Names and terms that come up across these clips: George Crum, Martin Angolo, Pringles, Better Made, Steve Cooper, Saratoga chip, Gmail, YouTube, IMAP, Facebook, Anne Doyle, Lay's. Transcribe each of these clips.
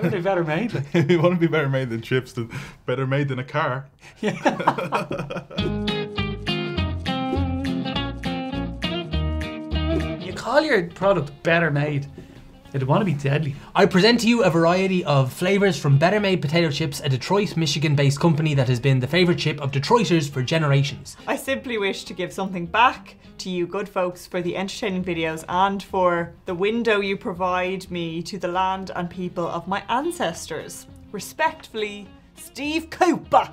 How are they better made? They want to be better made than chips, better made than a car. Yeah. Call your product Better Made. It'd want to be deadly. I present to you a variety of flavours from Better Made Potato Chips, a Detroit, Michigan-based company that has been the favourite chip of Detroiters for generations. I simply wish to give something back to you good folks for the entertaining videos and for the window you provide me to the land and people of my ancestors. Respectfully, Steve Cooper.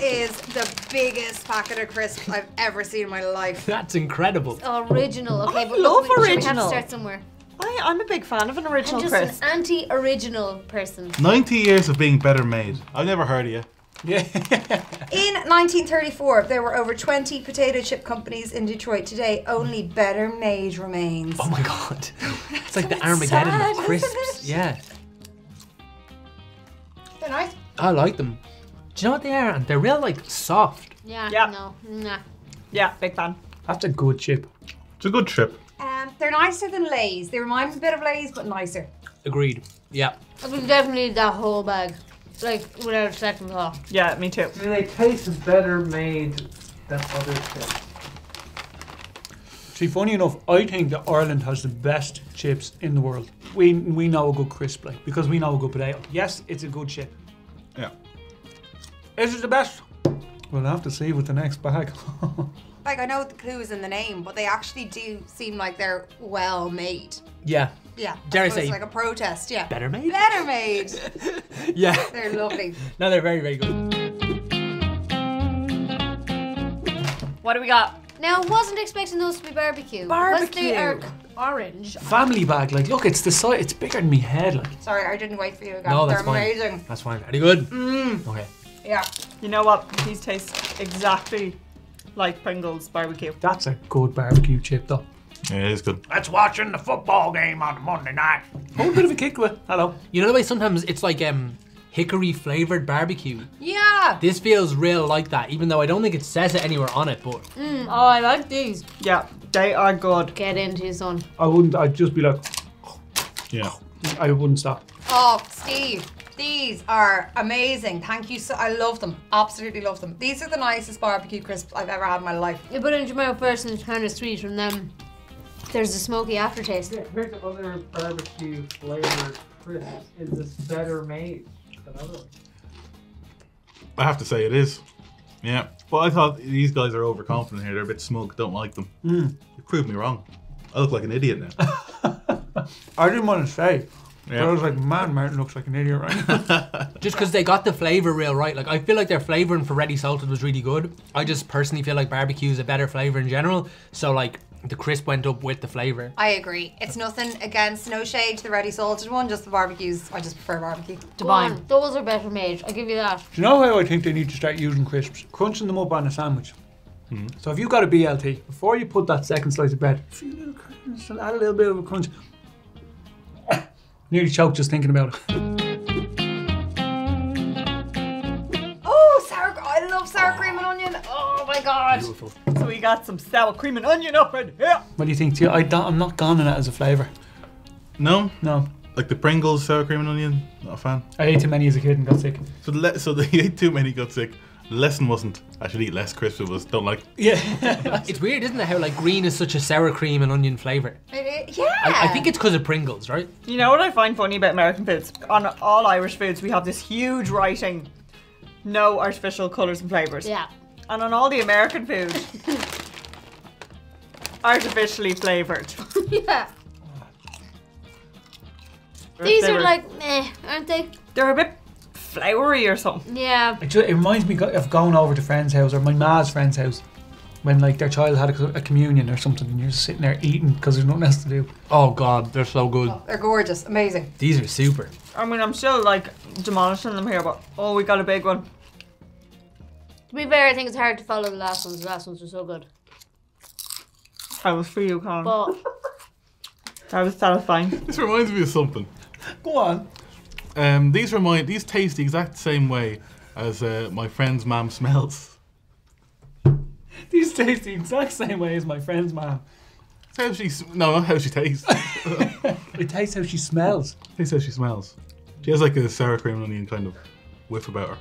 Is the biggest packet of crisps I've ever seen in my life. That's incredible. It's original. Okay, I love original. We have to start somewhere. I'm a big fan of an original crisp. I'm just an anti-original person. 90 years of being better made. I've never heard of you. Yeah. In 1934, there were over 20 potato chip companies in Detroit. Today, only Better Made remains. Oh my God. It's like the Armageddon sad, of crisps. Yeah. They're nice. I like them. Do you know what they are? And they're real, like, soft. Yeah, yeah. No, nah. Yeah, big fan. That's a good chip. It's a good chip. They're nicer than Lay's. They remind me a bit of Lay's, but nicer. Agreed, yeah. I would definitely eat that whole bag, like, without a second thought. Yeah, me too. I mean, they taste better made than other chips. See, funny enough, I think that Ireland has the best chips in the world. We know a good crisp, like, because we know a good potato. Yes, it's a good chip. Yeah. Is it the best? We'll have to see with the next bag. Like, I know the clue is in the name, but they actually do seem like they're well made. Yeah. Yeah. Dare I say. It's like a protest, yeah. Better made? Better made. Yeah. They're lovely. No, they're very, very good. What do we got? Now, I wasn't expecting those to be barbecue. Barbecue. Orange. Family bag, like, look, it's the size, it's bigger than me head, like. Sorry, I didn't wait for you again. No, that's fine. They're amazing. That's fine. Very good. Mm. Okay. Yeah. You know what? These taste exactly like Pringles barbecue. That's a good barbecue chip, though. Yeah, it is good. That's watching the football game on a Monday night. Oh, a bit of a kick with. Hello. You know the way sometimes it's like hickory flavored barbecue? Yeah. This feels real like that, even though I don't think it says it anywhere on it, but. Oh, I like these. Yeah, they are good. Get into his own. I'd just be like. Yeah. I wouldn't stop. Oh, Steve. These are amazing. Thank you so, I love them. Absolutely love them. These are the nicest barbecue crisps I've ever had in my life. You put it into my mouth first and it's kind of sweet, and then there's a smoky aftertaste. Yeah, here's the other barbecue flavored crisp. Is this better made than other ones? I have to say it is. Yeah. Well, I thought these guys are overconfident here. They're a bit smug, don't like them. You proved me wrong. I look like an idiot now. I didn't want to say. Yeah. But I was like, man, Martin looks like an idiot right now. Just because they got the flavour real right. Like, I feel like their flavouring for ready salted was really good. I just personally feel like barbecue is a better flavour in general. So, like, the crisp went up with the flavour. I agree. It's nothing against, no shade to the ready salted one, just the barbecues. I just prefer barbecue. Divine. Those are better made. I'll give you that. Do you know how I think they need to start using crisps? Crunching them up on a sandwich. So, if you've got a BLT, before you put that second slice of bread, add a little bit of a crunch. Nearly choked just thinking about it. Oh, I love sour cream and onion. Oh my God. Beautiful. So we got some sour cream and onion up in here. What do you think? I'm not gone on it as a flavour. No? No. Like the Pringles sour cream and onion? Not a fan. I ate too many as a kid and got sick. So they ate too many, got sick. The lesson wasn't, I should eat less crisps. It was, don't like. Yeah. It's weird, isn't it, how like green is such a sour cream and onion flavour? Yeah. I think it's because of Pringles, right? You know what I find funny about American foods? On all Irish foods, we have this huge writing, no artificial colours and flavours. Yeah. And on all the American foods, artificially flavoured. Yeah. These are like meh, aren't they? They're a bit flowery or something. Yeah. It reminds me of going over to friend's house or my ma's friend's house when like their child had a communion or something and you're just sitting there eating because there's nothing else to do. Oh God, they're so good. Oh, they're gorgeous, amazing. These are super. I mean, I'm still like demolishing them here, but oh, we got a big one. To be fair, I think it's hard to follow the last ones. The last ones were so good. I was for you, Colin. But that was satisfying. This reminds me of something. Go on. These taste the exact same way as my friend's mum smells. These taste the exact same way as my friend's mum. How she... No, not how she tastes. It tastes how she smells. It tastes how she smells. She has like a sour cream and onion kind of whiff about her.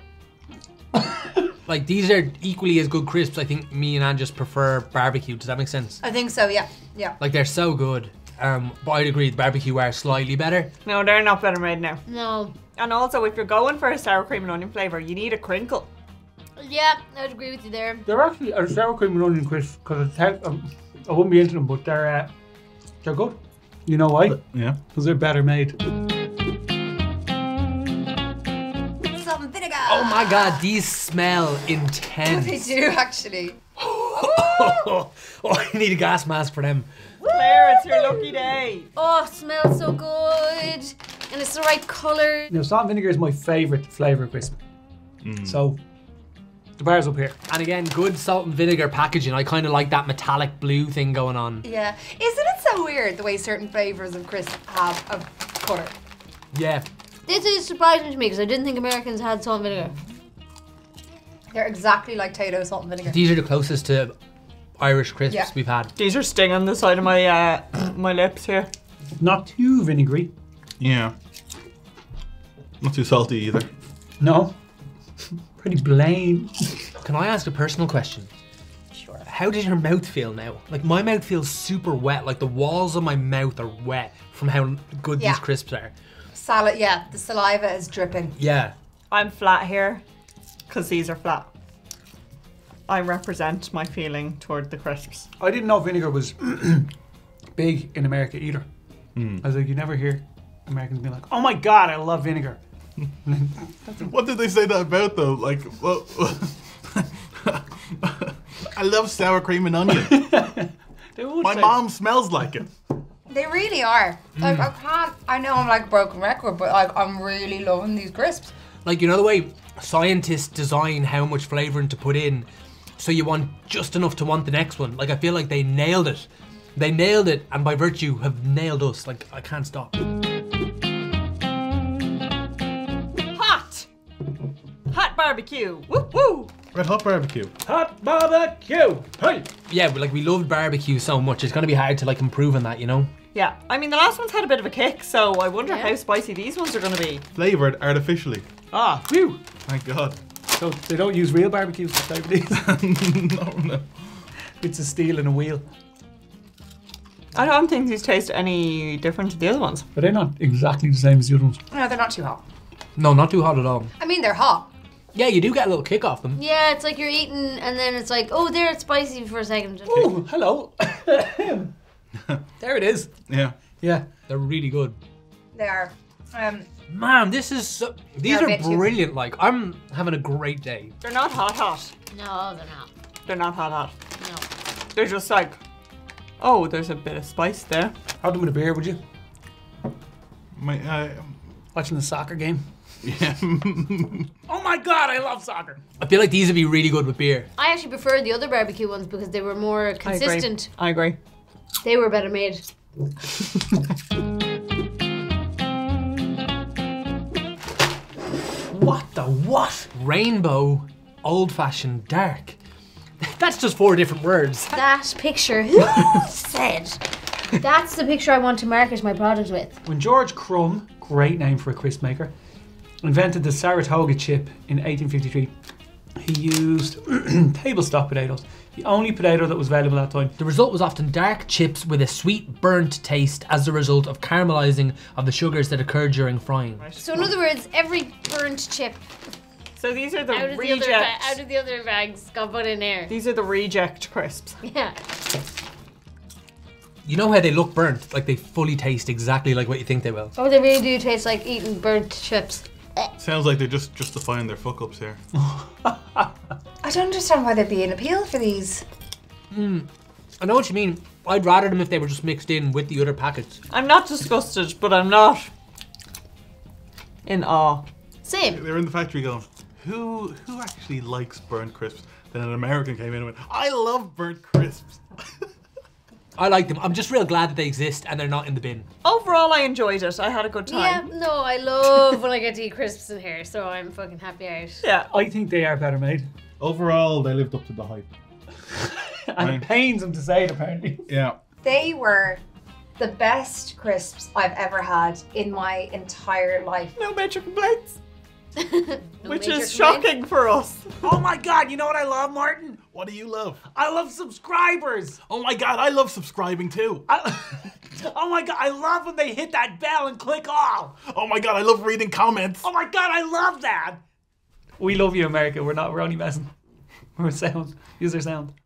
Like, these are equally as good crisps. I think me and Anne just prefer barbecue. Does that make sense? I think so, yeah. Yeah. Like, they're so good. But I'd agree the barbecue are slightly better. No, they're not better made now. No. And also, if you're going for a sour cream and onion flavour, you need a crinkle. Yeah, I would agree with you there. They're actually a sour cream and onion crisp, because I wouldn't be into them, but they're good. You know why? Yeah. Because they're better made. Salt and vinegar! Oh my god, these smell intense. They do, actually. Oh, I need a gas mask for them. Claire, it's your lucky day. Oh, it smells so good. And it's the right colour. Now, salt and vinegar is my favourite flavour of crisp. Mm. So, the bar's up here. And again, good salt and vinegar packaging. I kind of like that metallic blue thing going on. Yeah. Isn't it so weird the way certain flavours of crisp have a colour? Yeah. This is surprising to me because I didn't think Americans had salt and vinegar. They're exactly like Tato salt and vinegar. These are the closest to Irish crisps we've had. These are stinging the side of my my lips here. Not too vinegary. Yeah. Not too salty either. No. Pretty plain. Can I ask a personal question? Sure. How does your mouth feel now? Like, my mouth feels super wet. Like, the walls of my mouth are wet from how good these crisps are. Salad, the saliva is dripping. Yeah. I'm flat here, because these are flat. I represent my feeling toward the crisps. I didn't know vinegar was big in America either. Mm. I was like, you never hear Americans being like, oh my god, I love vinegar. What did they say that about though? Like, well, I love sour cream and onion. My mom smells like it. They really are. Like, I can't, I know I'm like a broken record, but like, I'm really loving these crisps. Like, you know the way scientists design how much flavoring to put in, so you want just enough to want the next one. Like, I feel like they nailed it. They nailed it, and by virtue have nailed us. Like, I can't stop. Hot barbecue, woo woo! Red hot barbecue. Hot barbecue, hey! Yeah, but like, we loved barbecue so much, it's gonna be hard to like improve on that, you know? Yeah, I mean the last one's had a bit of a kick, so I wonder how spicy these ones are gonna be. Flavored artificially. Ah, phew! Thank God. So they don't use real barbecues to flavor these? No. It's a steel and a wheel. I don't think these taste any different to the other ones. But they're not exactly the same as the other ones. No, they're not too hot. No, not too hot at all. I mean, they're hot. Yeah, you do get a little kick off them. Yeah, it's like you're eating and then it's like, oh, there, it's spicy for a second. Oh, hello. There it is. Yeah. Yeah, they're really good. They are. Man, this is so, these are brilliant. Like, I'm having a great day. They're not hot. No, they're not. They're not hot. No. They're just like, oh, there's a bit of spice there. Have them with a beer, would you? Watching the soccer game. Yeah. Oh my god, I love soccer. I feel like these would be really good with beer. I actually preferred the other barbecue ones because they were more consistent. I agree. They were better made. What the what? Rainbow, old-fashioned, dark. That's just four different words. That picture, who said? That's the picture I want to market my product with. When George Crum, great name for a crisp maker, invented the Saratoga chip in 1853. He used table stock potatoes, the only potato that was available at that time. The result was often dark chips with a sweet, burnt taste as a result of caramelizing of the sugars that occurred during frying. So in other words, every burnt chip. So these are the rejects. Out of the other bags got put in there. These are the reject crisps. Yeah. You know how they look burnt? Like, they fully taste exactly like what you think they will. Oh, they really do taste like eating burnt chips. Sounds like they're just justifying their fuck-ups here. I don't understand why there'd be an appeal for these. I know what you mean. I'd rather them if they were just mixed in with the other packets. I'm not disgusted, but I'm not in awe. Same. They're in the factory going, who actually likes burnt crisps? Then an American came in and went, I love burnt crisps. I like them. I'm just real glad that they exist and they're not in the bin. Overall, I enjoyed it. I had a good time. Yeah, no, I love when I get to eat crisps in here, so I'm fucking happy out. Yeah, I think they are better made. Overall, they lived up to the hype. And it pains them to say it, apparently. Yeah. They were the best crisps I've ever had in my entire life. No major complaints. Which is shocking for us. Oh my god, you know what I love, Martin? What do you love? I love subscribers. Oh my god, I love subscribing too. Oh my god, I love when they hit that bell and click all. Oh my god, I love reading comments. Oh my god, I love that. We love you, America. We're only messing. We're sound. Use our sound.